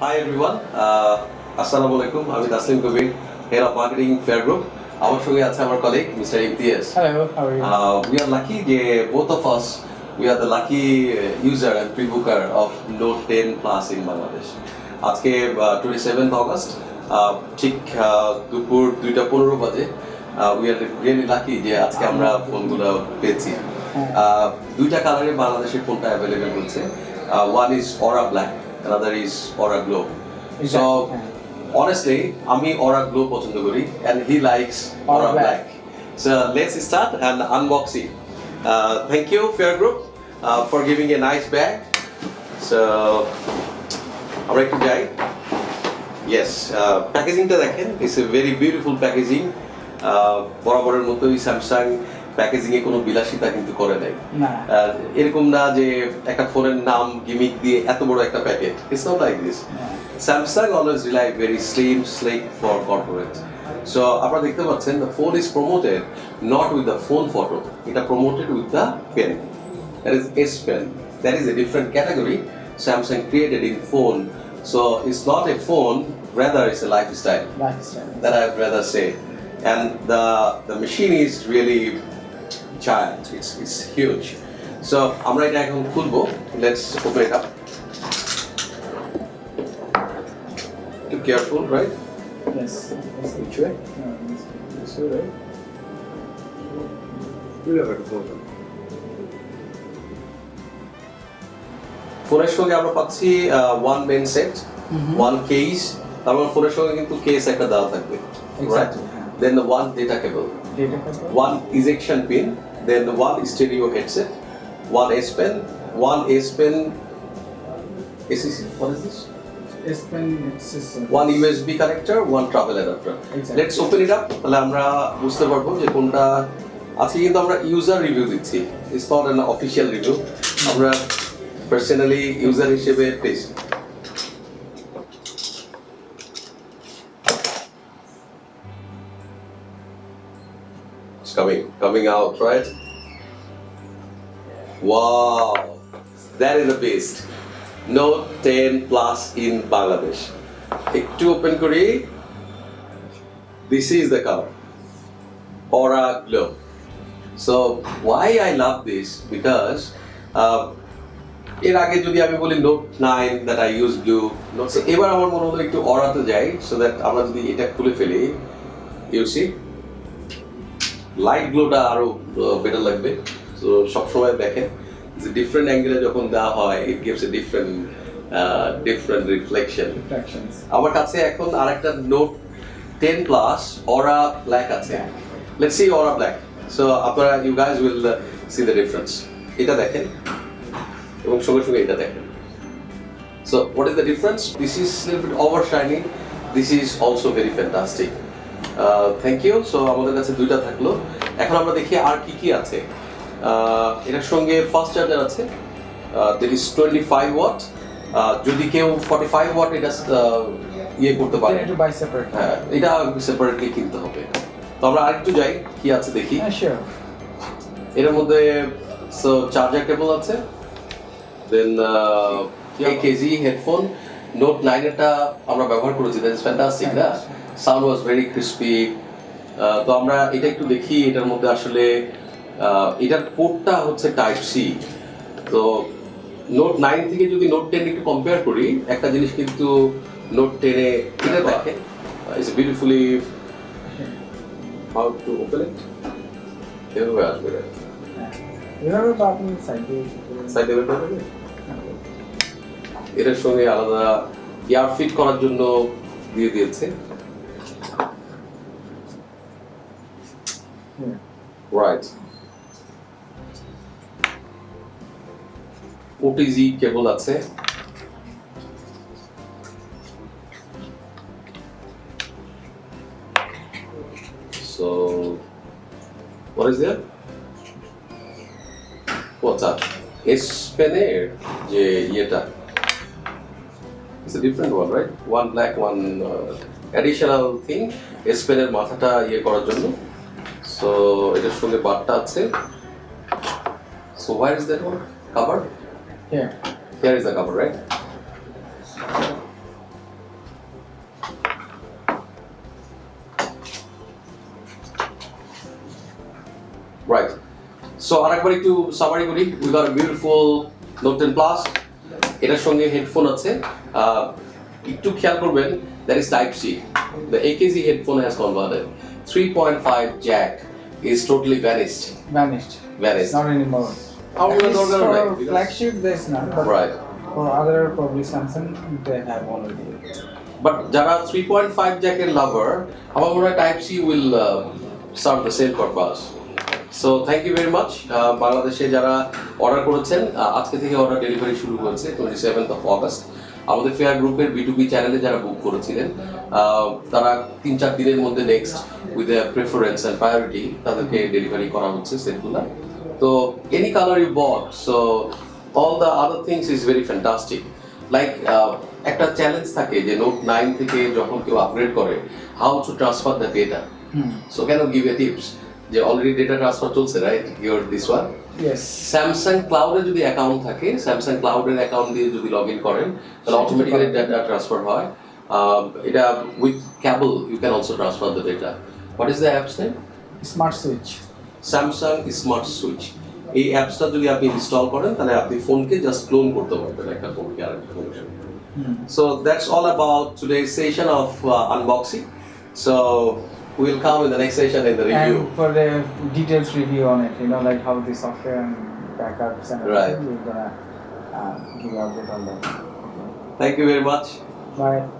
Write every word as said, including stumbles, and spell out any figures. Hi everyone, uh, Assalamu alaikum. I'm Taslim Kabir, Head of Marketing Fair Group. Our colleague, Mister Imtiyas. Hello, how are you? Uh, we are lucky, yeah, both of us, we are the lucky user and pre-booker of Note ten Plus in Bangladesh. Today, uh, twenty-seventh August, uh, uh, we are really lucky that today we have phone two colors in Bangladesh phone available. One is Aura Black. Another is Aura Glow. Exactly. So honestly, Ami Aura Glow and he likes Aura, Aura Black. Black. So let's start and unbox it. Uh, thank you Fair Group uh, for giving a nice bag. So alright to guy. Yes, uh, packaging is a very beautiful packaging. Uh, Samsung packaging e kono bilashita kintu kore nai na erokom na je ekta phone er naam gimmick diye eto boro ekta packet. It's not like this. Samsung always rely very slim sleek for corporate. So apnara dekhte pacchen the phone is promoted not with the phone photo, it is promoted with the pen, that is S Pen. That is a different category Samsung created in phone. So it's not a phone, rather it's a lifestyle, lifestyle. That I would rather say. And the the machine is really giant. It's, it's huge. So I'm right now going to open it. Let's open it up. Be careful, right? Yes. Which way? This way, right? You'll have to open it. For us, we have one main set, mm-hmm. one case. For us, we have two cases. Exactly. Right? Then the one data cable. Data cable. One ejection pin. Then the one stereo headset, one S Pen, one S Pen. S C C, what is this? S Pen system. One U S B connector, one travel adapter. Exactly. Let's open it up. Alhamra Mustafa, je konta. Actually, amra user review dicchi. It's not an official review. Amra personally user hishebe taste. Coming, coming out, right? Wow, that is the best. Note ten Plus in Bangladesh. To open Korea, this is the cover. Aura Glow. So why I love this? Because uh, in age jodi ami boli Note nine that I use blue. So ebar amar mone holo ektu aura te jai so that amra jodi eta khule feli, you see. Light glow da aro uh, better lagbe. So shop show dekhen the different angle jokhon da hoy it gives a different uh, different reflection. Reflections. Amar kache ekhon arekta Note ten Plus Aura Black ache. Let's see Aura Black. So apnara you guys will uh, see the difference. Eta dekhen ebong shonge shonge eta dekhen. So what is the difference? This is a little bit over shiny. This is also very fantastic. Uh, thank you. So আমাদের কাছে দুইটা থাকলো। এখন আমরা দেখি আর কি কি আছে। এর সঙ্গে ফাস্ট চার্জার আছে। There is twenty-five watt. যদি কেউ forty-five watt এটা ইয়ে করতে পারে। এটা বাই সেপারেট। হ্যাঁ, এটা সেপারেটলি কিনতে হবে। তো আমরা আরেকটু যাই কি আছে দেখি। হ্যাঁ, এর মধ্যে সো চার্জার কেবল আছে। দেন এক কেজি হেডফোন Note nine এটা আমরা ব্যবহার করেছি। দ্যাটস ফ্যান্টাস্টিক না? Sound was very crispy. Uh, so amra eta ektu dekhi etar moddhe ashole etar port ta hocche type C. So Note nine theke jodi Note ten ektu compare kori ekta jinish kintu Note ten e eta dekhen is beautifully how to open it. Evabe ashbe evabe to apni side e side e korben etar shonge alada ear fit korar jonno diye diyeche. Yeah. Right. O T G cable ache. So what is there? What's that? S Pen Air J Yeta. It's a different one, right? One black, one uh, additional thing. S Pen Air mathata ye korar jonno. So it is from the batta ache. So where is that one? Cover? Here. Here is the cover, right? So আরেকবার একটু summary করি, we got a beautiful note ten plus, এটার সঙ্গে headphone আছে। একটু খেয়াল করবেন, that is type C. The AKG headphone has converted, three point five jack is totally vanished. Vanished. Vanished. Not anymore. How will the order like? Because flagship there's none. Right. For other probably Samsung they have already. But jara three point five jack and lover, however type C will uh, serve the same purpose. So thank you very much. uh, Bangladesh e jara order korechen, uh, ajke theke order delivery shuru hoyeche twenty-seventh of August. Amader Fair Group er B two B channel e jara book korechilen tara তিন চার diner moddhe next with a preference and priority taderke delivery kora hocche setgula. So any color you bought, so all the other things is very fantastic. Like uh, একটা challenge থাকে যে note nine থেকে যখন কেউ upgrade করে, how to transfer the data. So can you give a tips যে already data transfer চলছে, right your this one? Yes, Samsung ক্লাউডে যদি অ্যাকাউন্ট থাকে, স্যামসাং ক্লাউডের অ্যাকাউন্ট দিয়ে যদি লগ ইন করেন তাহলে অটোমেটিক্যালি ডেটা ট্রান্সফার হয়। এটা with cable you can also transfer the data. What is the apps name? Smart switch, Samsung smart switch. এই অ্যাপসটা যদি আপনি ইনস্টল করেন তাহলে আপনি ফোনকে জাস্ট ক্লোন করতে পারবেন একটা ফোনকে আরেকটা ফোনের। So that's all about today's session of uh, unboxing. So we will come in the next session in the review. And for the details review on it, you know, like how the software and backups and everything, right. We're gonna uh, give update on that. Okay. Thank you very much. Bye.